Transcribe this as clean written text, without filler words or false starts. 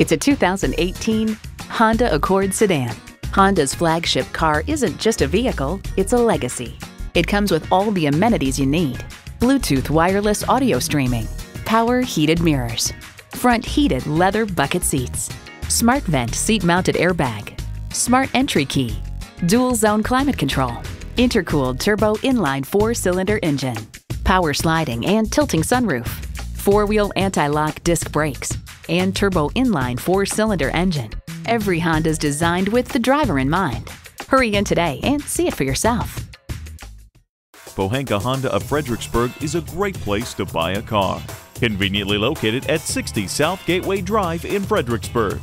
It's a 2018 Honda Accord sedan. Honda's flagship car isn't just a vehicle, it's a legacy. It comes with all the amenities you need: Bluetooth wireless audio streaming, power heated mirrors, front heated leather bucket seats, smart vent seat mounted airbag, smart entry key, dual zone climate control, intercooled turbo inline 4-cylinder engine, power sliding and tilting sunroof, 4-wheel anti-lock disc brakes, and turbo inline 4-cylinder engine. Every Honda's designed with the driver in mind. Hurry in today and see it for yourself. Pohanka Honda of Fredericksburg is a great place to buy a car. Conveniently located at 60 South Gateway Drive in Fredericksburg.